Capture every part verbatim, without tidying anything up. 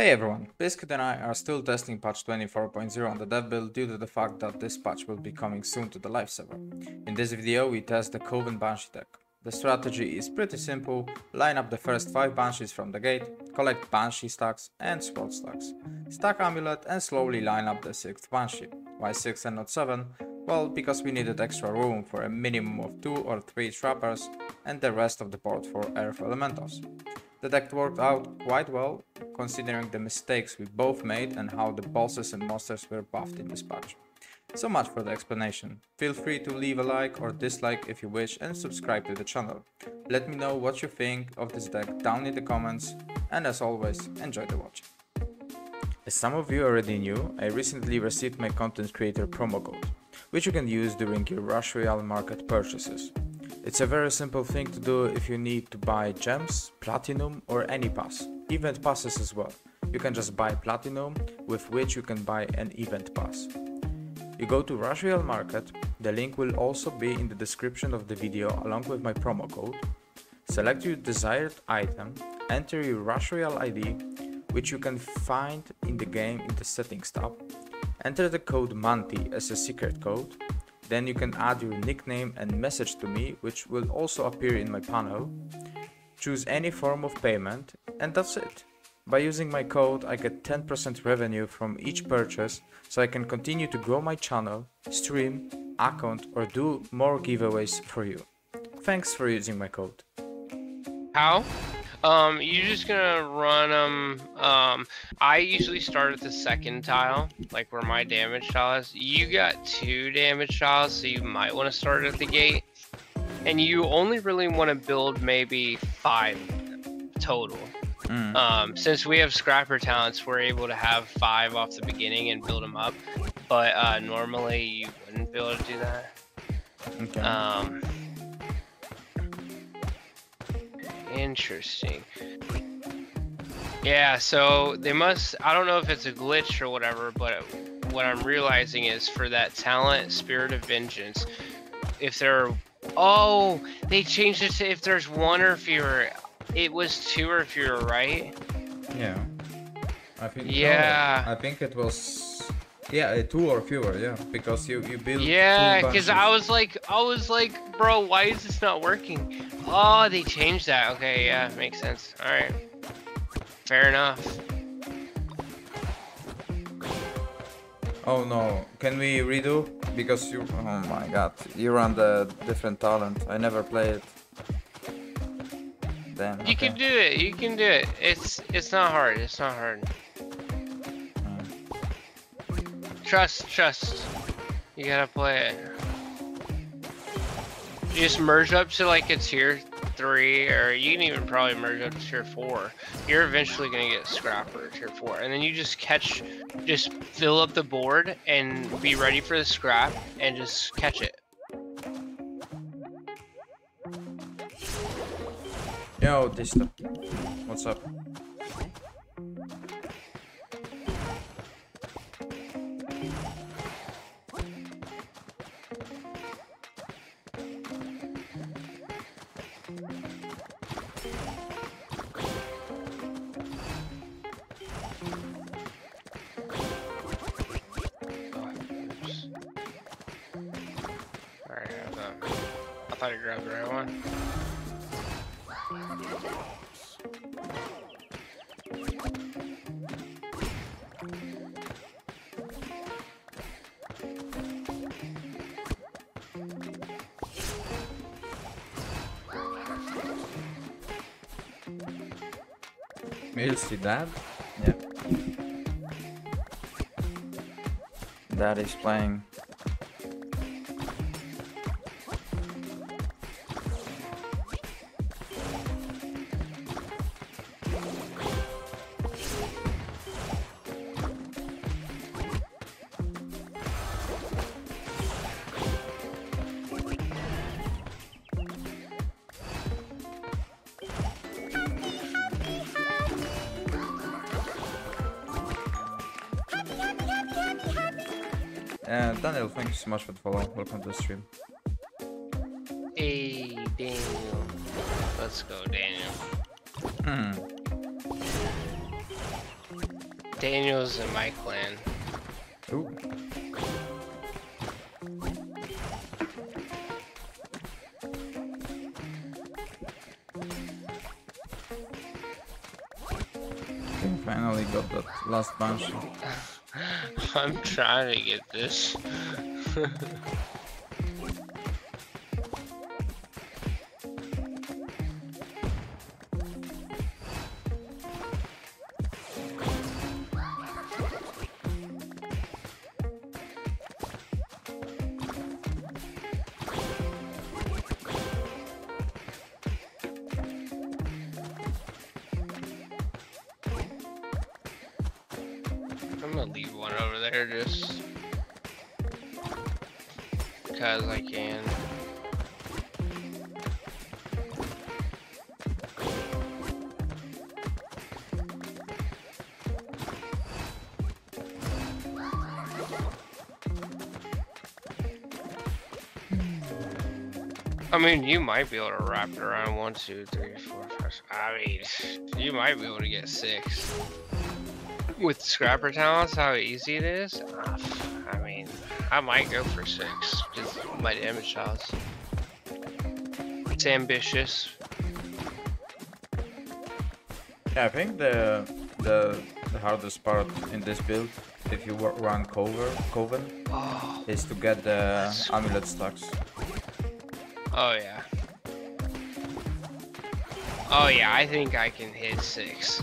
Hey everyone, Biscuit and I are still testing patch twenty-four point zero on the dev build due to the fact that this patch will be coming soon to the live server. In this video we test the Coven Banshee deck. The strategy is pretty simple: line up the first five Banshees from the gate, collect Banshee stacks and Sword stacks, stack Amulet and slowly line up the sixth Banshee. Why six and not seven? Well, because we needed extra room for a minimum of two or three Trappers and the rest of the board for Earth Elementals. The deck worked out quite well, considering the mistakes we both made and how the bosses and monsters were buffed in this patch. So much for the explanation. Feel free to leave a like or dislike if you wish and subscribe to the channel. Let me know what you think of this deck down in the comments, and as always, enjoy the watch. As some of you already knew, I recently received my content creator promo code, which you can use during your Rush Royale market purchases. It's a very simple thing to do if you need to buy gems, platinum or any pass, event passes as well. You can just buy platinum, with which you can buy an event pass. You go to Rush Royale Market, the link will also be in the description of the video along with my promo code. Select your desired item, enter your Rush Royale I D, which you can find in the game in the settings tab. Enter the code Manty as a secret code. Then you can add your nickname and message to me, which will also appear in my panel. Choose any form of payment, and that's it. By using my code, I get ten percent revenue from each purchase, so I can continue to grow my channel, stream, account, or do more giveaways for you. Thanks for using my code. How? Um, you're just gonna run them. Um, um, I usually start at the second tile, like where my damage tile is. You got two damage tiles, so you might want to start at the gate. And you only really want to build maybe five total. Mm. Um, since we have Scrapper talents, we're able to have five off the beginning and build them up. But uh, normally you wouldn't be able to do that. Okay. Um, Interesting. Yeah, so they must, I don't know if it's a glitch or whatever, but what I'm realizing is for that talent, Spirit of Vengeance, if there are, oh, they changed it to if there's one or fewer. It was two or fewer, right? Yeah. I think, yeah. No, I think it was, yeah, two or fewer, yeah, because you, you build. Yeah, because I was like, I was like, bro, why is this not working? Oh, they changed that. Okay, yeah, makes sense. All right, fair enough. Oh no, can we redo? Because you, oh my god, you run the different talent. I never play it. Damn. Okay. You can do it. You can do it. It's it's not hard. It's not hard. Right. Trust, trust. You gotta play it. You just merge up to like a tier three, or you can even probably merge up to tier four. You're eventually gonna get Scrapper tier four, and then you just catch, just fill up the board and be ready for the scrap and just catch it. Yo, Dista, what's up? I thought I grabbed the right one. Maybe see that? Yeah. That is playing. Uh, Daniel, thank you so much for the follow. Welcome to the stream. Hey, Daniel. Let's go, Daniel. Hmm. Daniel's in my clan. Ooh. Finally got that last Banshee. I'm trying to get this. I'm gonna leave one over there just because I can. I mean, you might be able to wrap it around one, two, three, four, five. I mean, you might be able to get six. With Scrapper talents, how easy it is, uh, I mean, I might go for six, just my damage shots. It's ambitious. Yeah, I think the, the the hardest part in this build, if you run cover, Coven, oh, is to get the amulet stacks. Oh yeah. Oh yeah, I think I can hit six.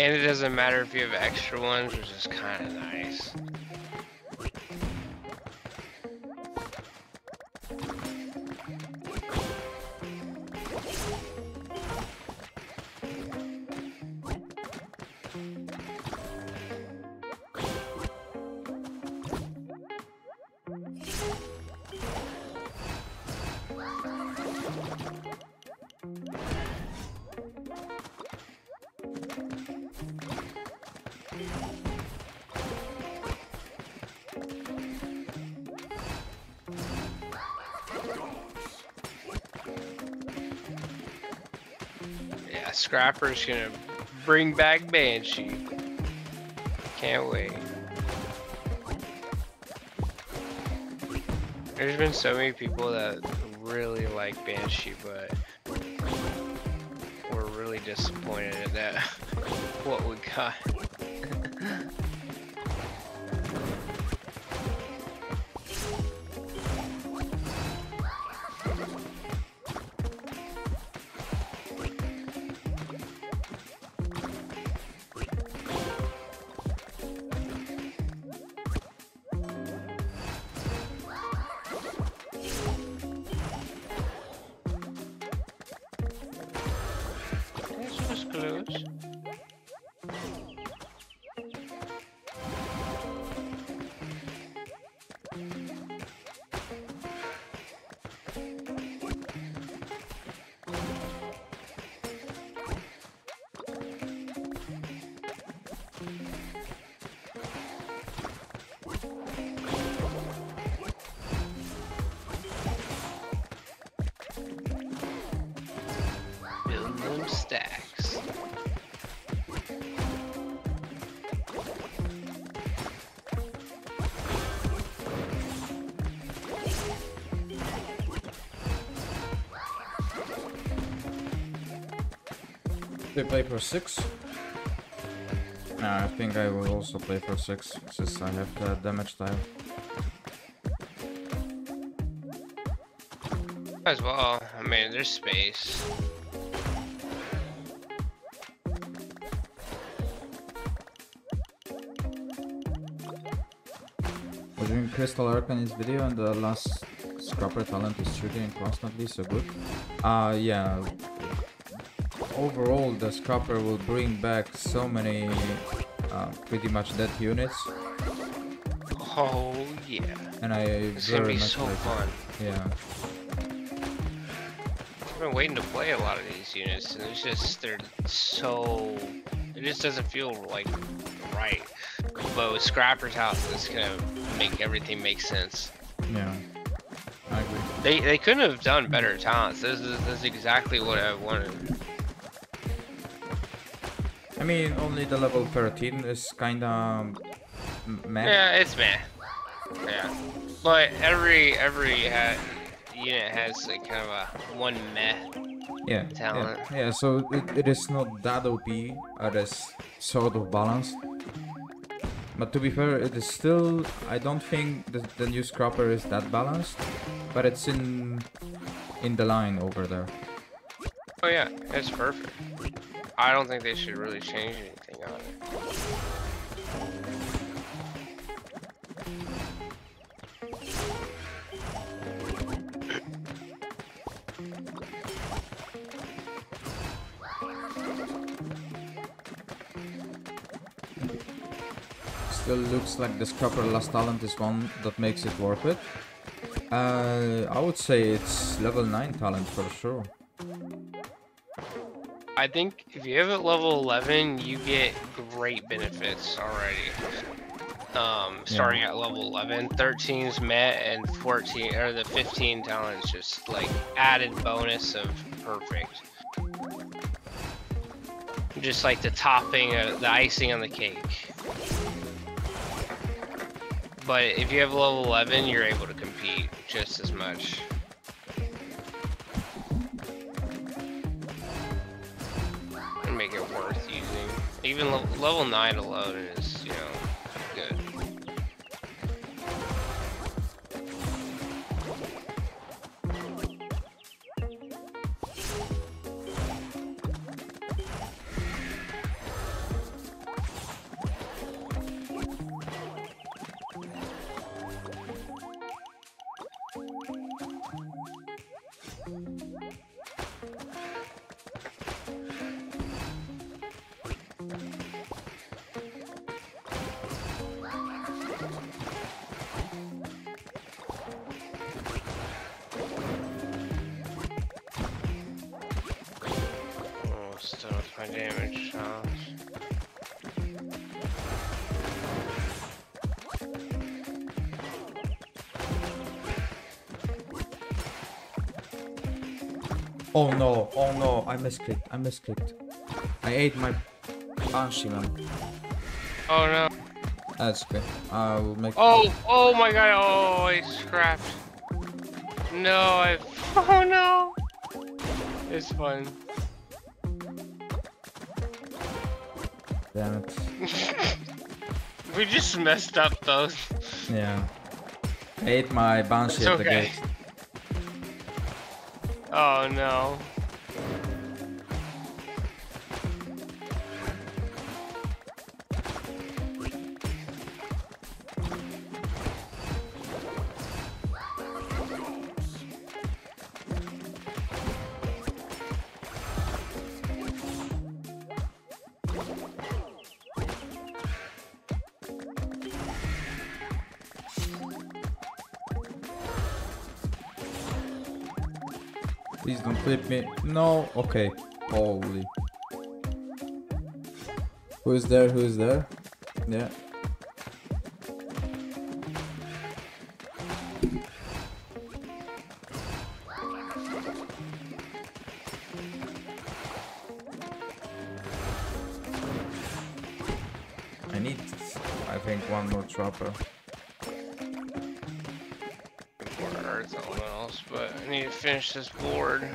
And it doesn't matter if you have extra ones, which is kind of nice. Scrapper's gonna bring back Banshee. Can't wait. There's been so many people that really like Banshee, but we're really disappointed at that. What we got. They play for six. Nah, I think I will also play for six since I have the damage tile. As well, I mean, there's space. We're doing Crystal Arc in this video, and the last Scrapper talent is shooting constantly, so good. Uh, yeah. Overall, the Scrapper will bring back so many uh, pretty much dead units. Oh yeah! And I it's very gonna be much so like fun. It. Yeah. I've been waiting to play a lot of these units, and it's just, they're so... It just doesn't feel, like, right. But with Scrapper's house, it's gonna make everything make sense. Yeah, I agree. They, they couldn't have done better talents. This is, this is exactly what I wanted. I mean, only the level thirteen is kinda... meh. Yeah, it's meh. Yeah. But every, every, uh, unit has like kind of a one meh yeah, talent. Yeah, yeah, so it, it is not that O P, it is sort of balanced. But to be fair, it is still, I don't think the, the new Scrapper is that balanced, but it's in in the line over there. Oh yeah, it's perfect. I don't think they should really change anything on it. Looks like the Scrapper last talent is one that makes it worth it. Uh, I would say it's level nine talent for sure. I think if you have it level eleven, you get great benefits already. Um, starting yeah. at level eleven, thirteen's met, and fourteen or the fifteen talent is just like added bonus of perfect. Just like the topping, of the icing on the cake. But if you have level eleven, you're able to compete just as much. And make it worth using. Even le level nine alone is, you know, good. Oh no, oh no, I misclicked, I misclicked. I ate my Banshee, man. Oh no. That's good. I will make. Oh, oh my god, oh, I scrapped. No, I. Oh no! It's fun. Damn it. We just messed up those. Yeah. I ate my Banshee at the gate. Oh no. Please don't flip me. No. Okay. Holy. Who is there? Who is there? Yeah. I need, I think, one more Trapper. But I need to finish this board.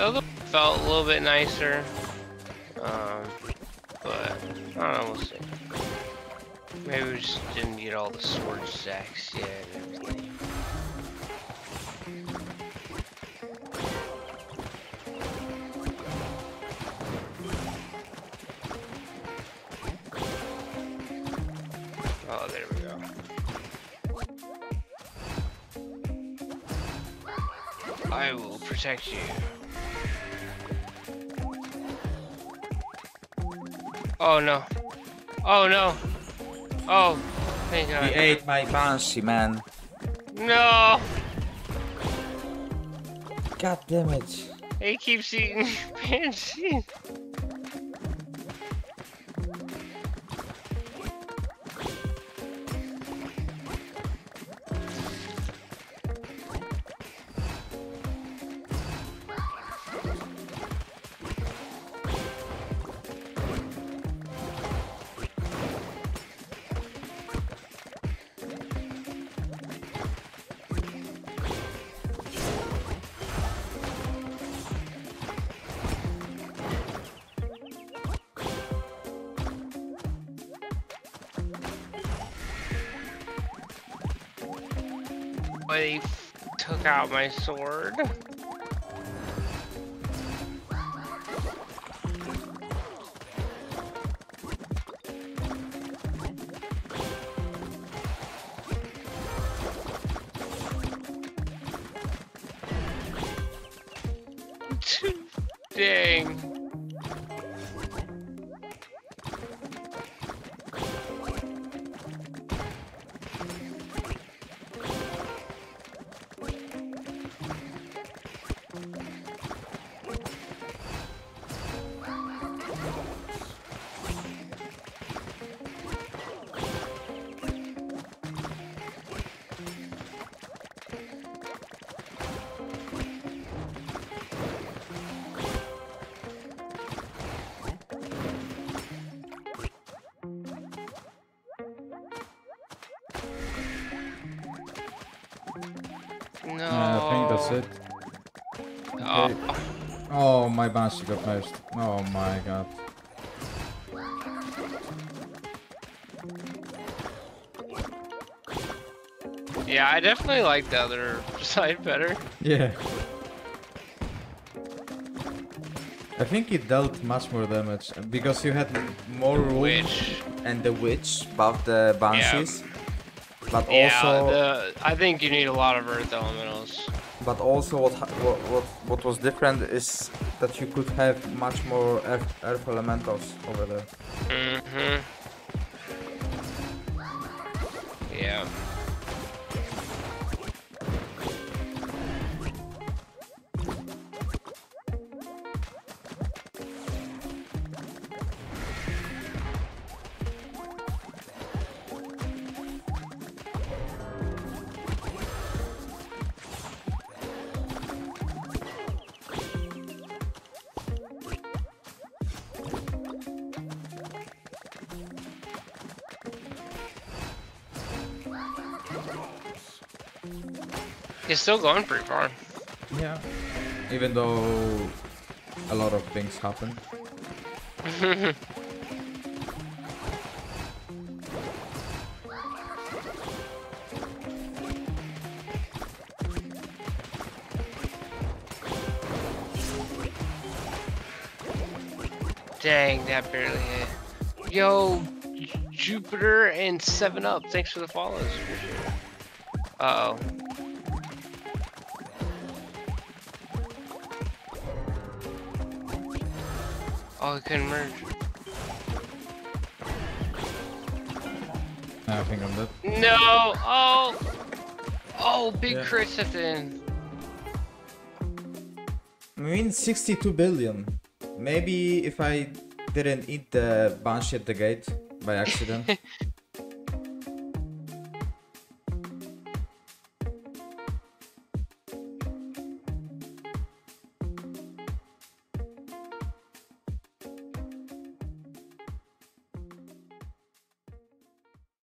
Those felt a little bit nicer. Um, but, I don't know, we'll see. Maybe we just didn't get all the sword stacks yet and everything. Oh, there we go. I will protect you. Oh no. Oh no. Oh, thank God. He ate my banshee, man. No! God damn it. He keeps eating banshee. They took out my sword. Dang. No. Yeah, I think that's it. Okay. Oh. Oh, my Banshee got bashed. Oh my god. Yeah, I definitely like the other side better. Yeah. I think it dealt much more damage because you had more room and the witch buffed the Banshees. Yeah. But yeah, also, the, I think you need a lot of earth elementals. But also, what what what, what was different is that you could have much more earth, earth elementals over there. Mhm. Yeah. It's still going pretty far. Yeah. Even though a lot of things happen. Dang, that barely hit. Yo, Jupiter and seven up, thanks for the follows. Uh oh. Oh, it couldn't merge. I think I'm dead. No! Oh! Oh, big yeah. Crits at the end. I mean, sixty-two billion. Maybe if I didn't eat the Banshee at the gate by accident.